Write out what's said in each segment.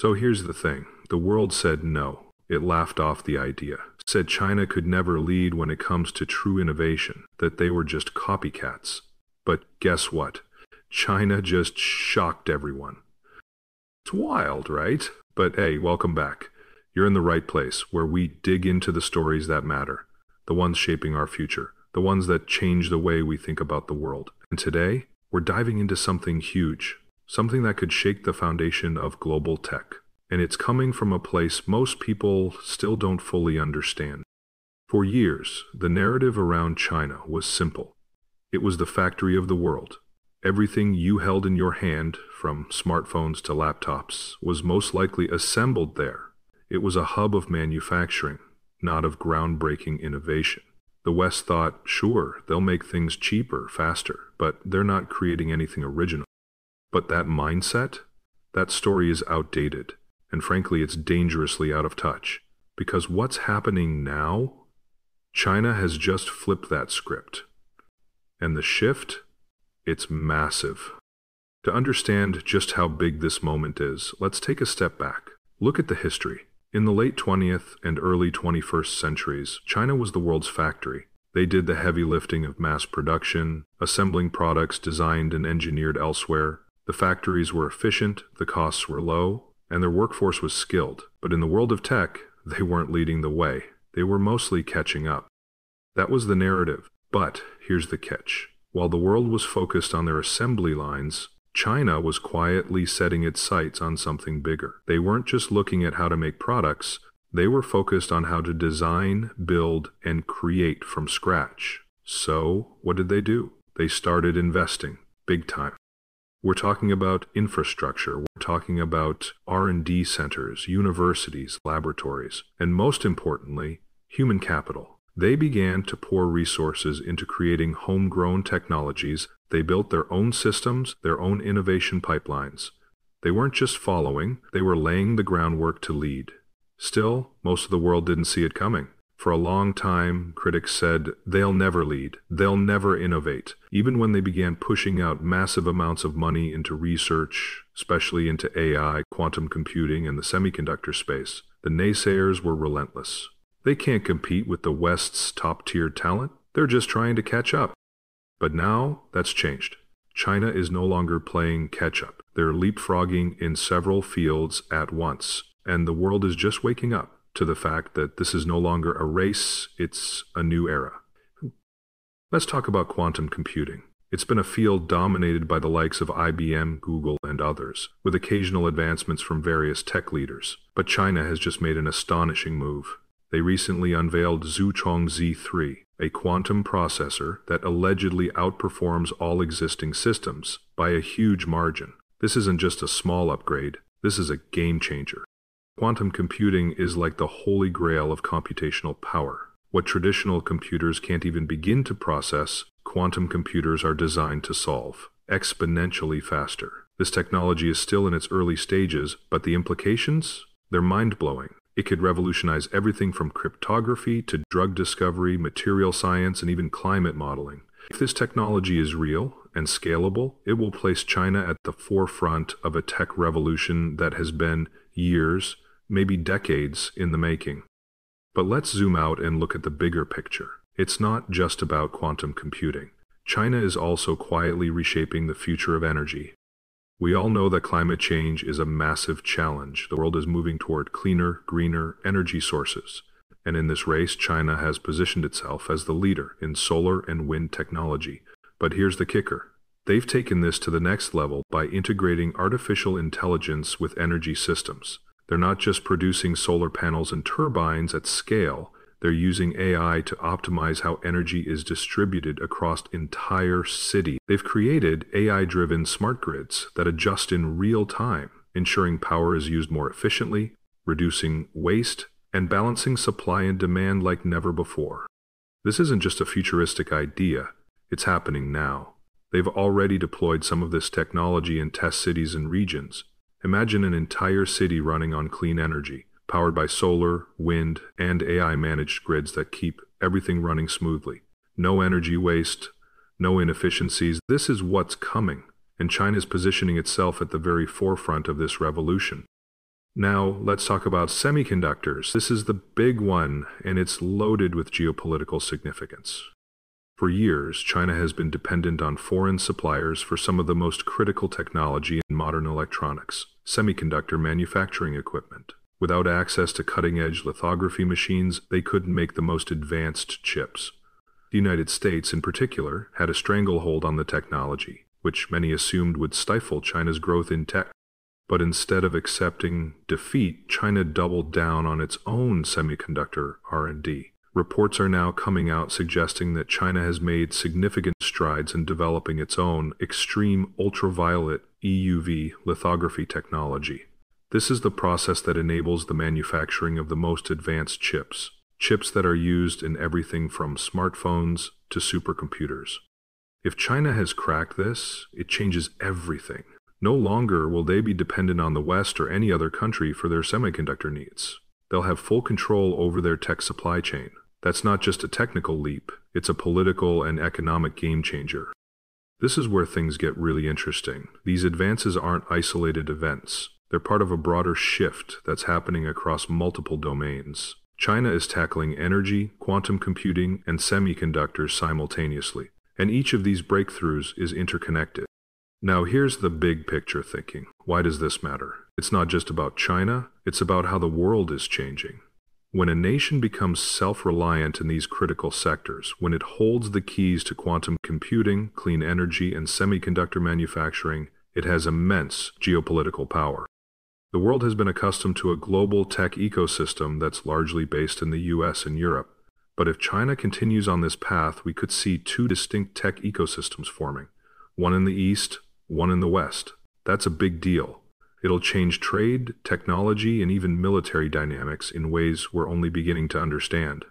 So here's the thing. The world said no. It laughed off the idea, said China could never lead when it comes to true innovation, that they were just copycats. But guess what? China just shocked everyone. It's wild, right? But hey, welcome back. You're in the right place, where we dig into the stories that matter, the ones shaping our future, the ones that change the way we think about the world. And today, we're diving into something huge, something that could shake the foundation of global tech. And it's coming from a place most people still don't fully understand. For years, the narrative around China was simple. It was the factory of the world. Everything you held in your hand, from smartphones to laptops, was most likely assembled there. It was a hub of manufacturing, not of groundbreaking innovation. The West thought, sure, they'll make things cheaper, faster, but they're not creating anything original. But that mindset? That story is outdated. And frankly, it's dangerously out of touch. Because what's happening now? China has just flipped that script. And the shift? It's massive. To understand just how big this moment is, let's take a step back. Look at the history. In the late 20th and early 21st centuries, China was the world's factory. They did the heavy lifting of mass production, assembling products designed and engineered elsewhere. The factories were efficient, the costs were low, and their workforce was skilled. But in the world of tech, they weren't leading the way. They were mostly catching up. That was the narrative. But here's the catch. While the world was focused on their assembly lines, China was quietly setting its sights on something bigger. They weren't just looking at how to make products. They were focused on how to design, build, and create from scratch. So, what did they do? They started investing, big time. We're talking about infrastructure, we're talking about R&D centers, universities, laboratories, and most importantly, human capital. They began to pour resources into creating homegrown technologies. They built their own systems, their own innovation pipelines. They weren't just following, they were laying the groundwork to lead. Still, most of the world didn't see it coming. For a long time, critics said, they'll never lead, they'll never innovate, even when they began pushing out massive amounts of money into research, especially into AI, quantum computing, and the semiconductor space. The naysayers were relentless. They can't compete with the West's top-tier talent, they're just trying to catch up. But now, that's changed. China is no longer playing catch-up. They're leapfrogging in several fields at once, and the world is just waking up to the fact that this is no longer a race, it's a new era. Let's talk about quantum computing. It's been a field dominated by the likes of IBM, Google, and others, with occasional advancements from various tech leaders. But China has just made an astonishing move. They recently unveiled Zuchongzhi 3, a quantum processor that allegedly outperforms all existing systems by a huge margin. This isn't just a small upgrade, this is a game changer. Quantum computing is like the holy grail of computational power. What traditional computers can't even begin to process, quantum computers are designed to solve, exponentially faster. This technology is still in its early stages, but the implications? They're mind-blowing. It could revolutionize everything from cryptography to drug discovery, material science, and even climate modeling. If this technology is real and scalable, it will place China at the forefront of a tech revolution that has been years, maybe decades in the making. But let's zoom out and look at the bigger picture. It's not just about quantum computing. China is also quietly reshaping the future of energy. We all know that climate change is a massive challenge. The world is moving toward cleaner, greener energy sources. And in this race, China has positioned itself as the leader in solar and wind technology. But here's the kicker. They've taken this to the next level by integrating artificial intelligence with energy systems. They're not just producing solar panels and turbines at scale, they're using AI to optimize how energy is distributed across entire cities. They've created AI-driven smart grids that adjust in real time, ensuring power is used more efficiently, reducing waste, and balancing supply and demand like never before. This isn't just a futuristic idea, it's happening now. They've already deployed some of this technology in test cities and regions. Imagine an entire city running on clean energy, powered by solar, wind, and AI-managed grids that keep everything running smoothly. No energy waste, no inefficiencies. This is what's coming, and China's positioning itself at the very forefront of this revolution. Now let's talk about semiconductors. This is the big one, and it's loaded with geopolitical significance. For years, China has been dependent on foreign suppliers for some of the most critical technology in modern electronics, semiconductor manufacturing equipment. Without access to cutting-edge lithography machines, they couldn't make the most advanced chips. The United States, in particular, had a stranglehold on the technology, which many assumed would stifle China's growth in tech. But instead of accepting defeat, China doubled down on its own semiconductor R&D. Reports are now coming out suggesting that China has made significant strides in developing its own extreme ultraviolet EUV lithography technology. This is the process that enables the manufacturing of the most advanced chips, chips that are used in everything from smartphones to supercomputers. If China has cracked this, it changes everything. No longer will they be dependent on the West or any other country for their semiconductor needs. They'll have full control over their tech supply chain. That's not just a technical leap, it's a political and economic game changer. This is where things get really interesting. These advances aren't isolated events. They're part of a broader shift that's happening across multiple domains. China is tackling energy, quantum computing, and semiconductors simultaneously, and each of these breakthroughs is interconnected. Now here's the big picture thinking. Why does this matter? It's not just about China, it's about how the world is changing. When a nation becomes self-reliant in these critical sectors, when it holds the keys to quantum computing, clean energy, and semiconductor manufacturing, it has immense geopolitical power. The world has been accustomed to a global tech ecosystem that's largely based in the US and Europe. But if China continues on this path, we could see two distinct tech ecosystems forming, one in the East, one in the West. That's a big deal. It'll change trade, technology, and even military dynamics in ways we're only beginning to understand.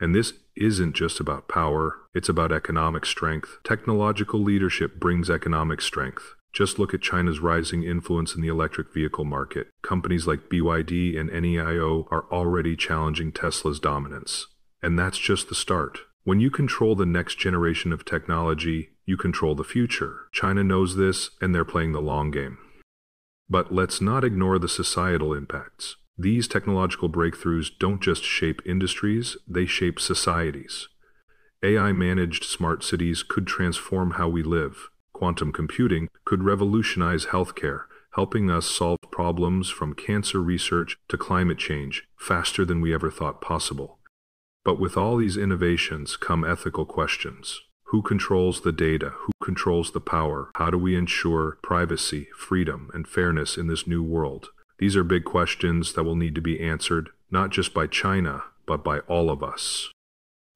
And this isn't just about power, it's about economic strength. Technological leadership brings economic strength. Just look at China's rising influence in the electric vehicle market. Companies like BYD and NIO are already challenging Tesla's dominance. And that's just the start. When you control the next generation of technology, you control the future. China knows this, and they're playing the long game. But let's not ignore the societal impacts. These technological breakthroughs don't just shape industries, they shape societies. AI-managed smart cities could transform how we live. Quantum computing could revolutionize healthcare, helping us solve problems from cancer research to climate change faster than we ever thought possible. But with all these innovations come ethical questions. Who controls the data? Who controls the power? How do we ensure privacy, freedom, and fairness in this new world? These are big questions that will need to be answered, not just by China, but by all of us.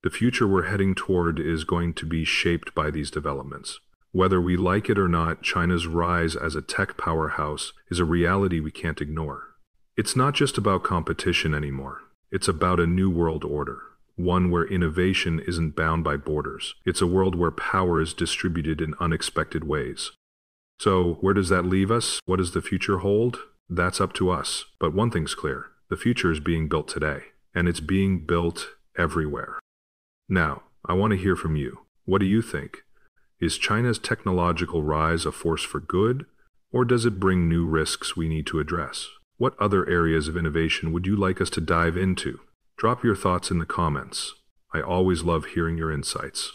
The future we're heading toward is going to be shaped by these developments. Whether we like it or not, China's rise as a tech powerhouse is a reality we can't ignore. It's not just about competition anymore. It's about a new world order, one where innovation isn't bound by borders. It's a world where power is distributed in unexpected ways. So, where does that leave us? What does the future hold? That's up to us. But one thing's clear. The future is being built today. And it's being built everywhere. Now, I want to hear from you. What do you think? Is China's technological rise a force for good? Or does it bring new risks we need to address? What other areas of innovation would you like us to dive into? Drop your thoughts in the comments. I always love hearing your insights.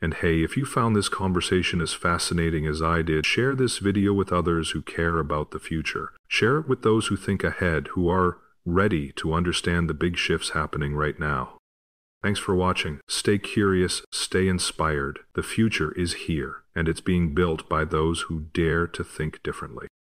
And hey, if you found this conversation as fascinating as I did, share this video with others who care about the future. Share it with those who think ahead, who are ready to understand the big shifts happening right now. Thanks for watching. Stay curious, stay inspired. The future is here, and it's being built by those who dare to think differently.